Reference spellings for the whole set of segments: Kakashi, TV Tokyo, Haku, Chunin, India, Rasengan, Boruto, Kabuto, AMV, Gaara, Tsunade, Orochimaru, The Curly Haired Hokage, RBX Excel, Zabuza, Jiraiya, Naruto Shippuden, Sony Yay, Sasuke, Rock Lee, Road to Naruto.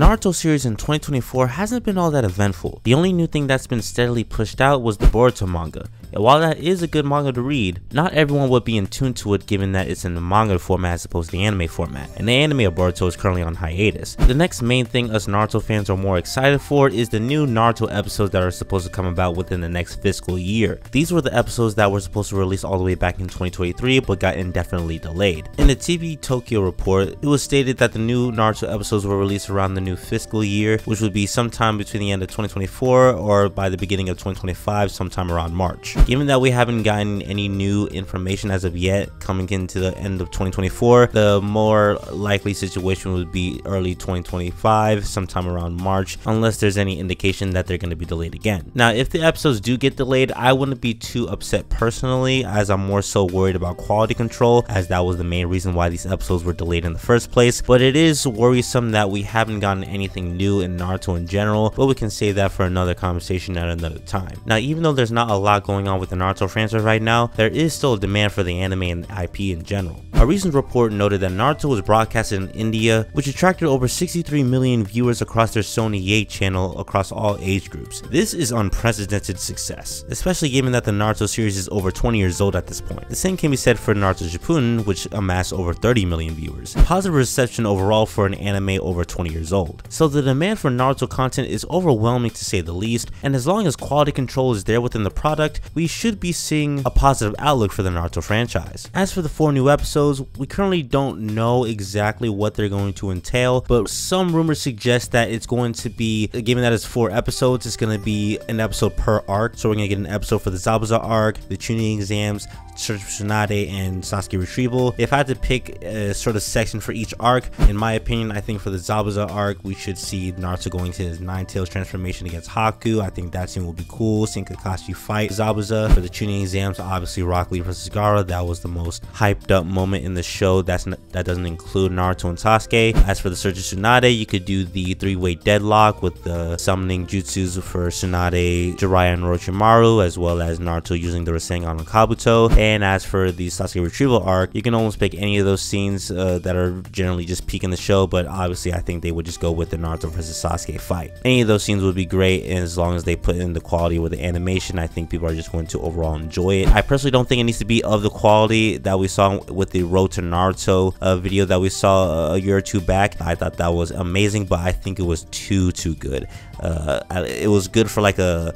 Naruto series in 2024 hasn't been all that eventful. The only new thing that's been steadily pushed out was the Boruto manga. And while that is a good manga to read, not everyone would be in tune to it given that it's in the manga format as opposed to the anime format, and the anime of Boruto is currently on hiatus. The next main thing us Naruto fans are more excited for is the new Naruto episodes that are supposed to come about within the next fiscal year. These were the episodes that were supposed to release all the way back in 2023 but got indefinitely delayed. In the TV Tokyo report, it was stated that the new Naruto episodes were released around the new fiscal year, which would be sometime between the end of 2024 or by the beginning of 2025 sometime around March. Given that we haven't gotten any new information as of yet coming into the end of 2024, the more likely situation would be early 2025, sometime around March, unless there's any indication that they're going to be delayed again. Now, if the episodes do get delayed, I wouldn't be too upset personally, as I'm more so worried about quality control, as that was the main reason why these episodes were delayed in the first place. But it is worrisome that we haven't gotten anything new in Naruto in general, but we can save that for another conversation at another time. Now, even though there's not a lot going on with the Naruto franchise right now, there is still a demand for the anime and the IP in general. A recent report noted that Naruto was broadcasted in India, which attracted over 63 million viewers across their Sony Yay channel across all age groups. This is unprecedented success, especially given that the Naruto series is over 20 years old at this point. The same can be said for Naruto Shippuden, which amassed over 30 million viewers. Positive reception overall for an anime over 20 years old. So the demand for Naruto content is overwhelming to say the least, and as long as quality control is there within the product, we should be seeing a positive outlook for the Naruto franchise. As for the 4 new episodes, we currently don't know exactly what they're going to entail, but some rumors suggest that it's going to be, given that it's 4 episodes, it's going to be an episode per arc. So we're going to get an episode for the Zabuza arc, the Chunin exams, search for Tsunade, and Sasuke retrieval. If I had to pick a sort of section for each arc, in my opinion, I think for the Zabuza arc, we should see Naruto going to his Nine Tails transformation against Haku. I think that scene will be cool, seeing Kakashi fight Zabuza. For the Chunin exams, obviously Rock Lee versus Gaara, that was the most hyped up moment in the show that doesn't include Naruto and Sasuke. As for the search of Tsunade, you could do the 3-way deadlock with the summoning jutsus for Tsunade, Jiraiya, and Orochimaru, as well as Naruto using the Rasengan on Kabuto. And as for the Sasuke retrieval arc, you can almost pick any of those scenes that are generally just peak in the show, but obviously I think they would just go with the Naruto versus Sasuke fight. Any of those scenes would be great, and as long as they put in the quality with the animation, I think people are just going to overall enjoy it. I personally don't think it needs to be of the quality that we saw with the Road to Naruto video that we saw a year or two back. I thought that was amazing, but I think it was too good. It was good for like a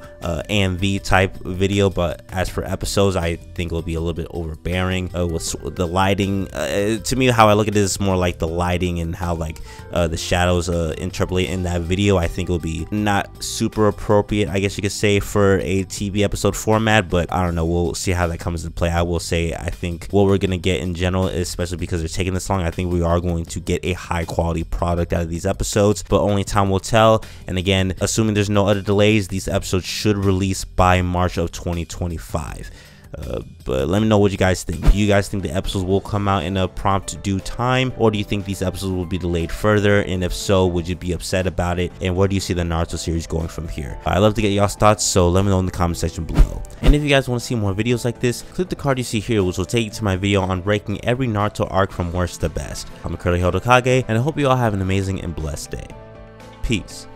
AMV type video, but as for episodes, I think it'll be a little bit overbearing with the lighting. To me, how I look at it is more like the lighting and how like the shadows interpolate in that video. I think it'll be not super appropriate, I guess you could say, for a TV episode format, but I don't know, we'll see how that comes into play. I will say, I think what we're gonna get in general, especially because they're taking this long, I think we are going to get a high quality product out of these episodes, but only time will tell. And again, assuming there's no other delays, these episodes should release by March of 2025. But let me know what you guys think. Do you guys think the episodes will come out in a prompt due time, or do you think these episodes will be delayed further? And if so, would you be upset about it? And where do you see the Naruto series going from here? I'd love to get y'all's thoughts, so let me know in the comment section below. And if you guys want to see more videos like this, click the card you see here, which will take you to my video on ranking every Naruto arc from worst to best. I'm The Curly Haired Hokage, and I hope you all have an amazing and blessed day. Peace.